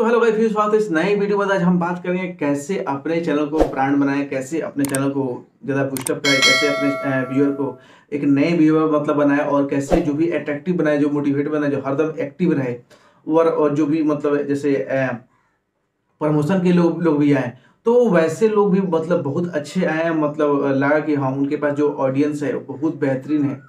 तो hello guys, फिर स्वागत है इस नए वीडियो में। आज हम बात करेंगे कैसे अपने चैनल को ब्रांड बनाएं, कैसे अपने चैनल को ज़्यादा बूस्टअप करें, कैसे अपने व्यूअर को एक नए व्यूअर मतलब बनाए और कैसे जो भी अट्रैक्टिव बनाए, जो मोटिवेट बनाए, जो हरदम एक्टिव रहे और जो भी मतलब जैसे प्रमोशन के लोग भी आए तो वैसे लोग भी मतलब बहुत अच्छे आए हैं। मतलब लगा कि हाँ, उनके पास जो ऑडियंस है बहुत बेहतरीन है।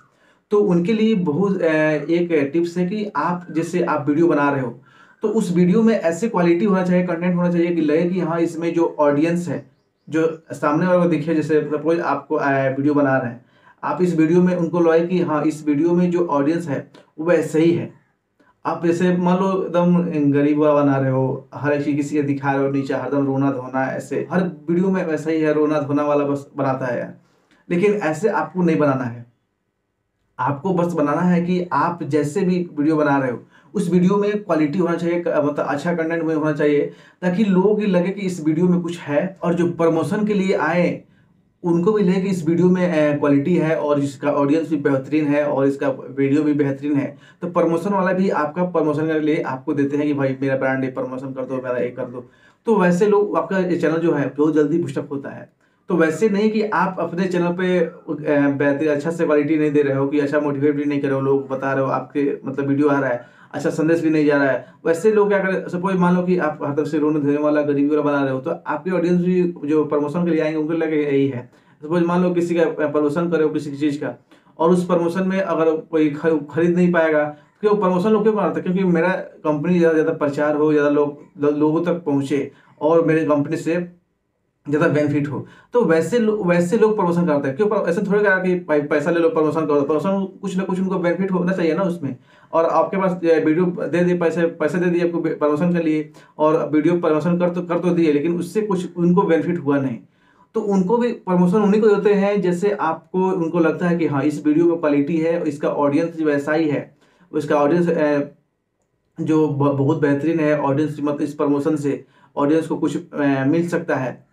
तो उनके लिए बहुत एक टिप्स है कि आप जैसे आप वीडियो बना रहे हो तो उस वीडियो में ऐसे क्वालिटी होना चाहिए, कंटेंट होना चाहिए कि लगे कि हाँ इसमें जो ऑडियंस है, जो सामने वाले को दिखे। जैसे सपोज आपको वीडियो बना रहे हैं, आप इस वीडियो में उनको लगे कि हाँ इस वीडियो में जो ऑडियंस है वो वैसे ही है। आप जैसे मान लो एकदम गरीब बना रहे हो, हर एक चीज किसी के दिखा रहे हो नीचे, हरदम रोना धोना, ऐसे हर वीडियो में वैसा ही है, रोना धोना वाला बस बनाता है यार। लेकिन ऐसे आपको नहीं बनाना है, आपको बस बनाना है कि आप जैसे भी वीडियो बना रहे हो उस वीडियो में क्वालिटी होना चाहिए, मतलब अच्छा कंटेंट में होना चाहिए ताकि लोगों को लगे कि इस वीडियो में कुछ है और जो प्रमोशन के लिए आए उनको भी लगे कि इस वीडियो में क्वालिटी है और इसका ऑडियंस भी बेहतरीन है और इसका वीडियो भी बेहतरीन है। तो प्रमोशन वाला भी आपका प्रमोशन के लिए आपको देते हैं कि भाई मेरा ब्रांड है, प्रमोशन कर दो, मेरा ये कर दो। तो वैसे लोग आपका चैनल जो है बहुत जल्दी बूस्टअप होता है। तो वैसे नहीं कि आप अपने चैनल पे बेहतर अच्छा से क्वालिटी नहीं दे रहे हो, कि अच्छा मोटिवेट भी नहीं कर रहे हो, लोग बता रहे हो, आपके मतलब वीडियो आ रहा है, अच्छा संदेश भी नहीं जा रहा है। वैसे लोग क्या करें, सपोज मान लो कि आप हर तरफ से रोने धोने वाला गरीबी वाला बना रहे हो तो आपके ऑडियंस भी जो प्रमोशन के लिए आएंगे उनको लगे यही है। सपोज मान लो किसी का प्रमोशन करे हो किसी चीज़ का और उस प्रमोशन में अगर कोई खरीद नहीं पाएगा क्यों प्रमोशन लोग क्यों बनाते हैं, क्योंकि मेरा कंपनी ज़्यादा प्रचार हो, ज़्यादा लोगों तक पहुँचे और मेरे कंपनी से ज़्यादा बेनिफिट हो। तो वैसे लोग प्रमोशन करते हैं। क्यों ऐसे थोड़े कहा कि पैसा ले लो प्रमोशन करो, प्रमोशन कुछ ना कुछ उनको बेनिफिट होना चाहिए ना उसमें। और आपके पास वीडियो दे दिए, पैसे दे दिए आपको प्रमोशन के लिए और वीडियो प्रमोशन कर तो दिए, लेकिन उससे कुछ उनको बेनिफिट हुआ नहीं तो उनको भी प्रमोशन उन्हीं को देते हैं जैसे आपको उनको लगता है कि हाँ इस वीडियो में क्वालिटी है, इसका ऑडियंस वैसा ही है, उसका ऑडियंस जो बहुत बेहतरीन है, ऑडियंस मतलब इस प्रमोशन से ऑडियंस को कुछ मिल सकता है।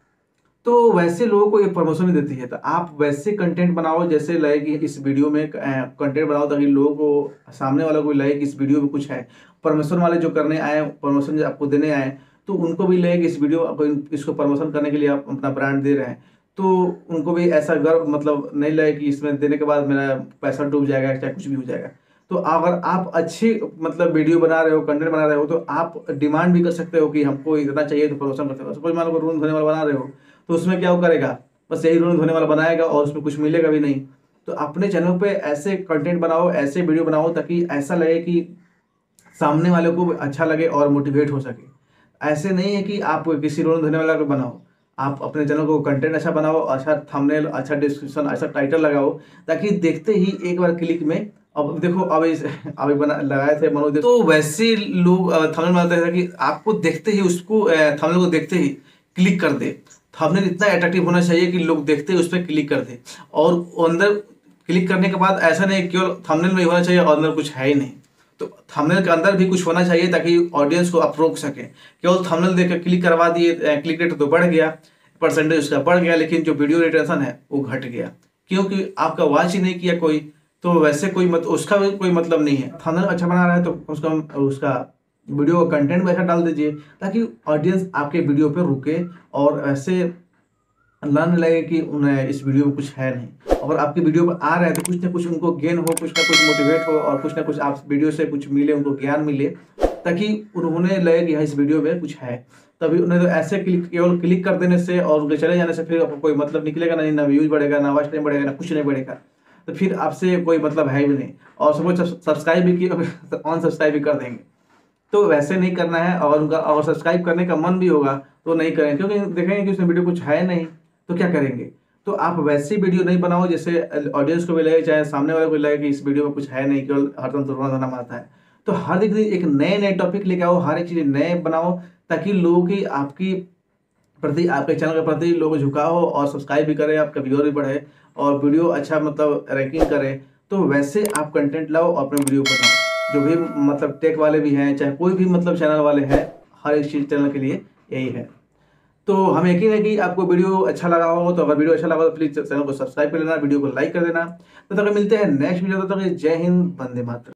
तो वैसे लोगों को ये प्रमोशन भी देती है। तो आप वैसे कंटेंट बनाओ जैसे लगे कि इस वीडियो में कंटेंट बनाओ ताकि लोगों को, सामने वालों को लगे कि इस वीडियो में कुछ है। प्रमोशन वाले जो करने आए, प्रमोशन आपको देने आए तो उनको भी लगे कि इस वीडियो आपको इसको प्रमोशन करने के लिए आप अपना ब्रांड दे रहे हैं तो उनको भी ऐसा गर्व मतलब नहीं लगे कि इसमें देने के बाद मेरा पैसा डूब जाएगा, चाहे कुछ भी हो जाएगा। तो अगर आप अच्छी मतलब वीडियो बना रहे हो, कंटेंट बना रहे हो तो आप डिमांड भी कर सकते हो कि हमको इतना चाहिए तो प्रमोशन करते हो। सपोज मान लो रोन धोने वाला बना रहे हो तो उसमें क्या वो करेगा, बस यही रोन धोने वाला बनाएगा और उसमें कुछ मिलेगा भी नहीं। तो अपने चैनल पे ऐसे कंटेंट बनाओ, ऐसे वीडियो बनाओ ताकि ऐसा लगे कि सामने वाले को अच्छा लगे और मोटिवेट हो सके। ऐसे नहीं है कि आप किसी रोन धोने वाला को बनाओ, आप अपने चैनल को कंटेंट अच्छा बनाओ, अच्छा थंबनेल, अच्छा डिस्क्रिप्शन, अच्छा टाइटल लगाओ ताकि देखते ही एक बार क्लिक में अब देखो अब लगाए थे मनोज। तो वैसे लोग थंबनेल बनाते हैं कि आपको देखते ही उसको थंबनेल को देखते ही क्लिक कर दे। थंबनेल इतना अट्रैक्टिव होना चाहिए कि लोग देखते ही उस पर क्लिक कर दे और अंदर क्लिक करने के बाद ऐसा नहीं केवल थंबनेल में ही होना चाहिए और अंदर कुछ है ही नहीं। तो थंबनेल के अंदर भी कुछ होना चाहिए ताकि ऑडियंस को आप रोक सकें। केवल थंबनेल देखकर क्लिक करवा दिए, क्लिक रेट तो बढ़ गया, परसेंटेज उसका बढ़ गया, लेकिन जो वीडियो रिटेंशन है वो घट गया क्योंकि आपका वॉच ही नहीं किया कोई। तो वैसे कोई मत उसका भी कोई मतलब नहीं है। थंबनेल अच्छा बना रहा है तो उसका वीडियो का कंटेंट भी अच्छा डाल दीजिए ताकि ऑडियंस आपके वीडियो पर रुके और ऐसे लाने लगे कि उन्हें इस वीडियो में कुछ है नहीं। अगर आपकी वीडियो पर आ रहे हैं तो कुछ ना कुछ उनको गेन हो, कुछ ना कुछ मोटिवेट हो और कुछ ना कुछ आप वीडियो से कुछ मिले, उनको ज्ञान मिले ताकि उन्होंने लगे कि हाँ इस वीडियो में कुछ है। तभी उन्हें तो ऐसे केवल क्लिक कर देने से और उनके चले जाने से फिर आपको कोई मतलब निकलेगा नहीं, ना व्यूज बढ़ेगा, ना वॉच टाइम बढ़ेगा, ना कुछ नहीं बढ़ेगा। तो फिर आपसे कोई मतलब है भी नहीं और सपोज सब्सक्राइब भी किए, अनसब्सक्राइब भी कर देंगे। तो वैसे नहीं करना है और उनका और सब्सक्राइब करने का मन भी होगा तो नहीं करें क्योंकि देखेंगे कि उसमें वीडियो कुछ है नहीं तो क्या करेंगे। तो आप वैसी वीडियो नहीं बनाओ जैसे ऑडियंस को भी लगे, चाहे सामने वाले को लगे कि इस वीडियो में कुछ है नहीं, केवल हरदम रोना धोना मारता है। तो हर एक दिन एक नए टॉपिक लेके आओ, हर एक चीज़ नए बनाओ ताकि लोगों की आपकी प्रति, आपके चैनल के प्रति लोग झुकाव और सब्सक्राइब भी करें, आपका व्यूअर भी बढ़े और वीडियो अच्छा मतलब रैंकिंग करें। तो वैसे आप कंटेंट लाओ और अपने वीडियो बनाओ। जो भी मतलब टेक वाले भी हैं, चाहे कोई भी मतलब चैनल वाले हैं, हर एक चीज़ चैनल के लिए यही है। तो हम यकीन है कि आपको वीडियो अच्छा लगा हो। तो अगर वीडियो अच्छा लगा हो तो प्लीज़ चैनल को सब्सक्राइब कर लेना, वीडियो को लाइक कर देना। तब तक मिलते हैं नेक्स्ट वीडियो। तब तक जय हिंद, वंदे मातरम।